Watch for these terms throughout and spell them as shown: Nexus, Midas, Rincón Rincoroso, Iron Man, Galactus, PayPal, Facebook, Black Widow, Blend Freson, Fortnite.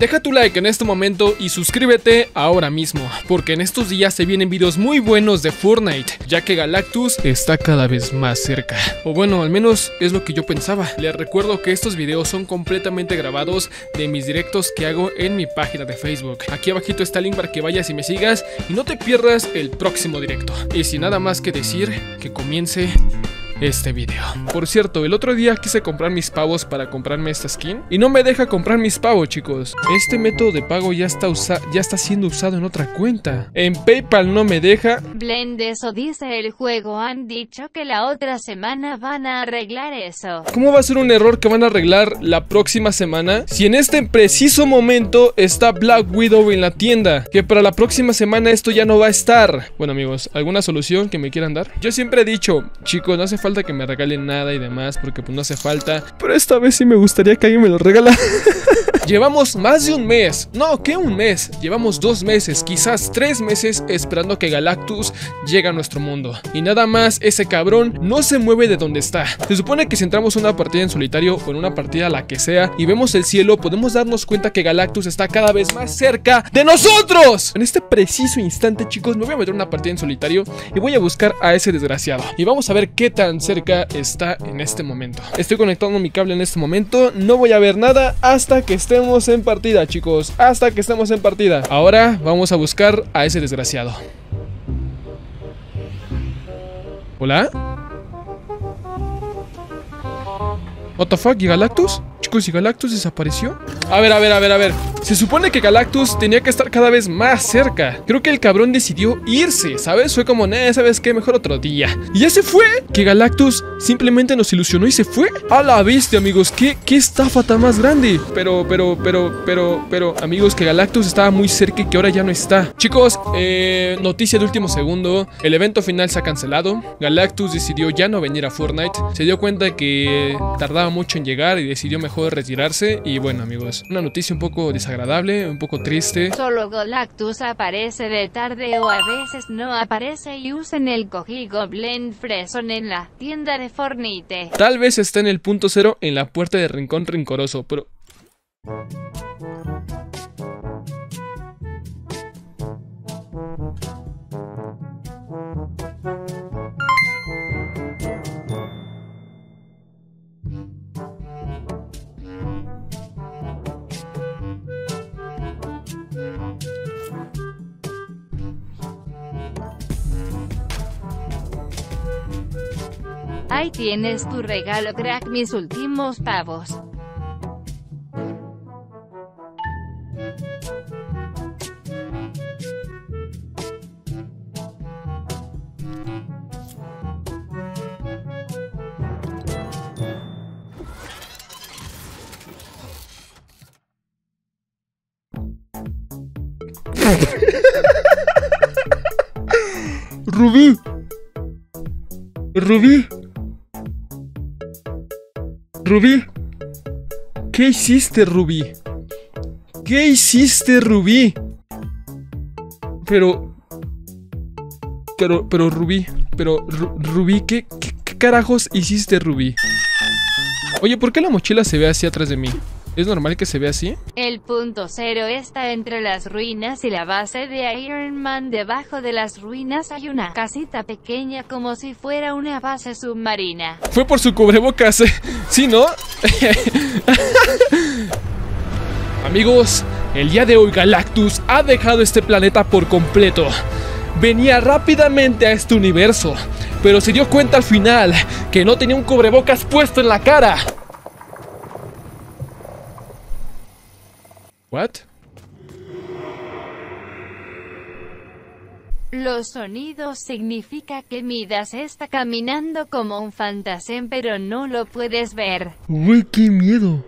Deja tu like en este momento y suscríbete ahora mismo, porque en estos días se vienen videos muy buenos de Fortnite, ya que Galactus está cada vez más cerca. O bueno, al menos es lo que yo pensaba. Les recuerdo que estos videos son completamente grabados de mis directos que hago en mi página de Facebook. Aquí abajito está el link para que vayas y me sigas y no te pierdas el próximo directo. Y sin nada más que decir, que comience este video. Por cierto, el otro día quise comprar mis pavos para comprarme esta skin y no me deja comprar mis pavos, chicos. Este método de pago ya está siendo usado en otra cuenta. En PayPal no me deja. Blend, eso dice el juego. Han dicho que la otra semana van a arreglar eso. ¿Cómo va a ser un error que van a arreglar la próxima semana? Si en este preciso momento está Black Widow en la tienda, que para la próxima semana esto ya no va a estar. Bueno, amigos, ¿alguna solución que me quieran dar? Yo siempre he dicho, chicos, no hace falta que me regalen nada y demás, porque pues no hace falta, pero esta vez sí me gustaría que alguien me lo regala. Llevamos más de un mes, no, ¿qué un mes? Llevamos 2 meses, quizás 3 meses esperando que Galactus llegue a nuestro mundo, y nada más ese cabrón no se mueve de donde está. Se supone que si entramos en una partida en solitario o en una partida la que sea, y vemos el cielo, podemos darnos cuenta que Galactus está cada vez más cerca de nosotros. En este preciso instante, chicos, me voy a meter una partida en solitario y voy a buscar a ese desgraciado, y vamos a ver qué tan cerca está en este momento. Estoy conectando mi cable en este momento. No voy a ver nada hasta que estemos en partida, chicos. Hasta que estemos en partida. Ahora vamos a buscar a ese desgraciado. ¿Hola? ¿What the fuck? ¿Y Galactus? Chicos, ¿y Galactus desapareció? A ver. Se supone que Galactus tenía que estar cada vez más cerca. Creo que el cabrón decidió irse, ¿sabes? Fue como, nah, ¿sabes qué? Mejor otro día. ¿Y ya se fue? ¿Que Galactus simplemente nos ilusionó y se fue? A la bestia, amigos. ¿Qué estafa tan más grande? Pero, amigos, que Galactus estaba muy cerca y que ahora ya no está. Chicos, noticia de último segundo. El evento final se ha cancelado. Galactus decidió ya no venir a Fortnite. Se dio cuenta que tardaba mucho en llegar y decidió mejor retirarse. Y bueno, amigos, una noticia un poco desagradable. Agradable, un poco triste. Solo Galactus aparece de tarde o a veces no aparece y usen el código Blend Freson en la tienda de Fortnite. Tal vez está en el punto cero en la puerta de Rincón Rincoroso, pero... Ahí tienes tu regalo, crack, mis últimos pavos. Rubí, ¿qué hiciste, Rubí? ¿Qué hiciste, Rubí? Pero, Rubí, Rubí, ¿qué carajos hiciste, Rubí? Oye, ¿por qué la mochila se ve así atrás de mí? ¿Es normal que se vea así? El punto cero está entre las ruinas y la base de Iron Man. Debajo de las ruinas hay una casita pequeña como si fuera una base submarina. Fue por su cubrebocas, ¿sí, no? Amigos, el día de hoy Galactus ha dejado este planeta por completo. Venía rápidamente a este universo, pero se dio cuenta al final que no tenía un cubrebocas puesto en la cara. What? Los sonidos significa que Midas está caminando como un fantasma, pero no lo puedes ver. Güey, qué miedo.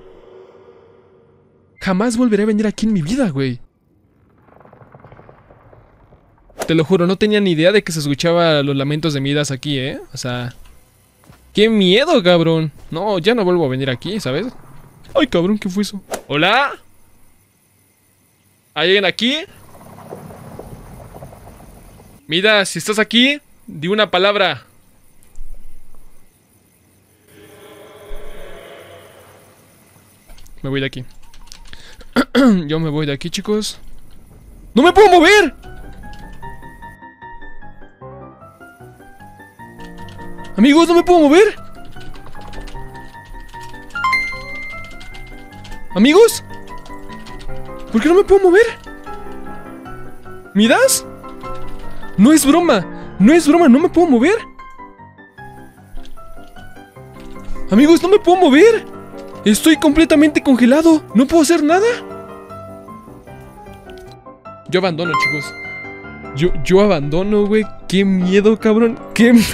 Jamás volveré a venir aquí en mi vida, güey. Te lo juro, no tenía ni idea de que se escuchaba los lamentos de Midas aquí, ¿eh? O sea... ¡Qué miedo, cabrón! No, ya no vuelvo a venir aquí, ¿sabes? Ay, cabrón, ¿qué fue eso? ¿Hola? ¿Hay alguien aquí? Mira, si estás aquí, di una palabra. Me voy de aquí. Yo me voy de aquí, chicos. ¡No me puedo mover! Amigos, no me puedo mover. Amigos, ¿por qué no me puedo mover? ¿Midas? No es broma. No es broma, no me puedo mover. Amigos, no me puedo mover. Estoy completamente congelado. No puedo hacer nada. Yo abandono, chicos. Yo abandono, güey. Qué miedo, cabrón. Qué miedo.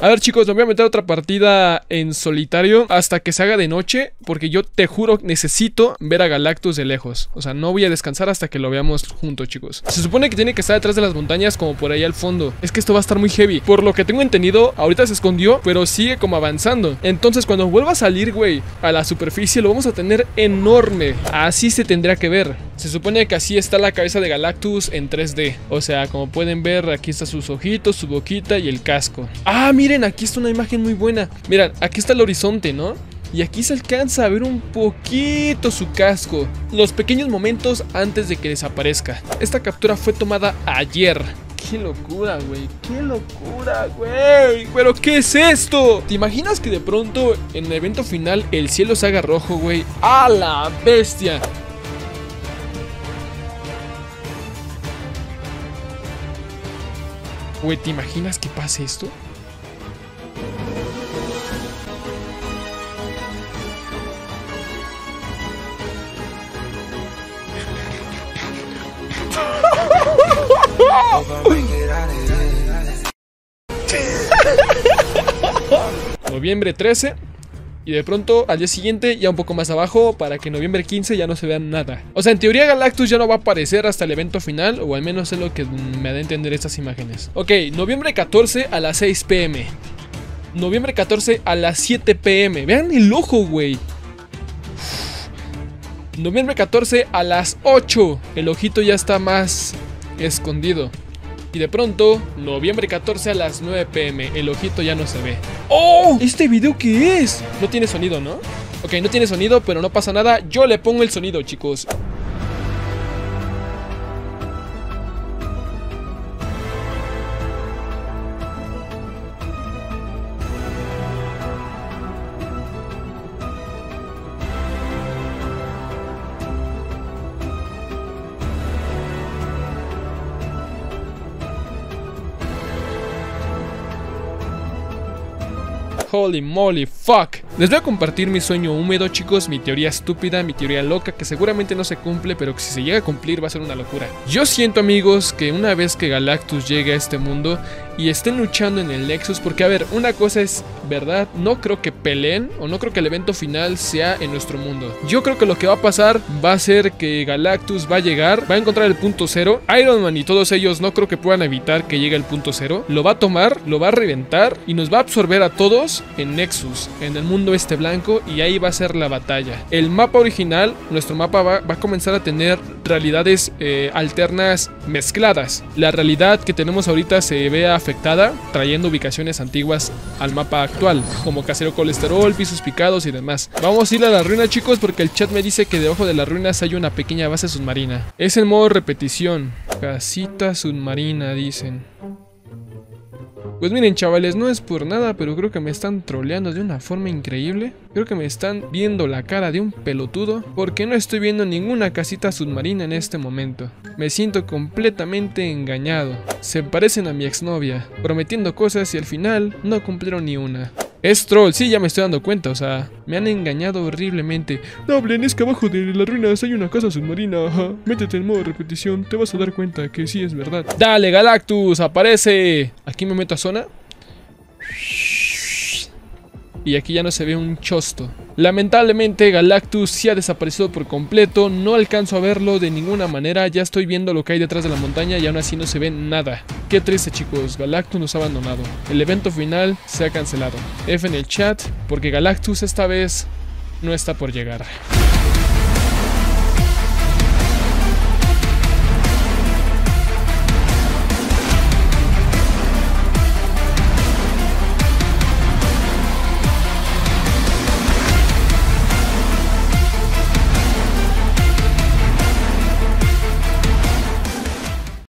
A ver, chicos, me voy a meter otra partida en solitario hasta que se haga de noche, porque yo te juro necesito ver a Galactus de lejos. O sea, no voy a descansar hasta que lo veamos juntos, chicos. Se supone que tiene que estar detrás de las montañas, como por ahí al fondo. Es que esto va a estar muy heavy. Por lo que tengo entendido, ahorita se escondió, pero sigue como avanzando. Entonces, cuando vuelva a salir, güey, a la superficie, lo vamos a tener enorme. Así se tendría que ver. Se supone que así está la cabeza de Galactus en 3D. O sea, como pueden ver, aquí están sus ojitos, su boquita y el casco. ¡Ah, miren! Aquí está una imagen muy buena. Miren, aquí está el horizonte, ¿no? Y aquí se alcanza a ver un poquito su casco. Los pequeños momentos antes de que desaparezca. Esta captura fue tomada ayer. ¡Qué locura, güey! ¡Qué locura, güey! ¿Pero qué es esto? ¿Te imaginas que de pronto en el evento final el cielo se haga rojo, güey? ¡A la bestia! Güey, ¿te imaginas que pase esto? Noviembre 13. Y de pronto al día siguiente ya un poco más abajo, para que noviembre 15 ya no se vea nada. O sea, en teoría Galactus ya no va a aparecer hasta el evento final, o al menos es lo que me da a entender estas imágenes. Ok, noviembre 14 a las 6 p.m. Noviembre 14 a las 7 p.m. Vean el ojo, güey. Noviembre 14 a las 8. El ojito ya está más escondido. Y de pronto, noviembre 14 a las 9 p.m. El ojito ya no se ve. ¡Oh! ¿Este video qué es? No tiene sonido, ¿no? Ok, no tiene sonido, pero no pasa nada. Yo le pongo el sonido, chicos. Holy moly, fuck. Les voy a compartir mi sueño húmedo, chicos. Mi teoría estúpida, mi teoría loca, que seguramente no se cumple, pero que si se llega a cumplir va a ser una locura. Yo siento, amigos, que una vez que Galactus llegue a este mundo y estén luchando en el Nexus, porque a ver, una cosa es verdad, no creo que peleen, o no creo que el evento final sea en nuestro mundo. Yo creo que lo que va a pasar va a ser que Galactus va a llegar, va a encontrar el punto cero. Iron Man y todos ellos no creo que puedan evitar que llegue el punto cero. Lo va a tomar, lo va a reventar y nos va a absorber a todos en Nexus, en el mundo este blanco, y ahí va a ser la batalla. El mapa original, nuestro mapa va a comenzar a tener realidades alternas mezcladas. La realidad que tenemos ahorita se ve afectada, trayendo ubicaciones antiguas al mapa actual, como Casero Colesterol, pisos picados y demás. Vamos a ir a la ruina, chicos, porque el chat me dice que debajo de las ruinas hay una pequeña base submarina. Es el modo repetición. Casita submarina, dicen. Pues miren, chavales, no es por nada, pero creo que me están troleando de una forma increíble. Creo que me están viendo la cara de un pelotudo, porque no estoy viendo ninguna casita submarina en este momento. Me siento completamente engañado. Se parecen a mi exnovia, prometiendo cosas y al final no cumplieron ni una. Es troll, sí, ya me estoy dando cuenta, o sea, me han engañado horriblemente. No hablen, es que abajo de las ruinas hay una casa submarina, ajá. Métete en modo repetición, te vas a dar cuenta que sí es verdad. ¡Dale, Galactus, aparece! Aquí me meto a zona. Y aquí ya no se ve un chosto. Lamentablemente Galactus sí ha desaparecido por completo. No alcanzo a verlo de ninguna manera. Ya estoy viendo lo que hay detrás de la montaña y aún así no se ve nada. Qué triste, chicos, Galactus nos ha abandonado. El evento final se ha cancelado. F en el chat, porque Galactus esta vez no está por llegar.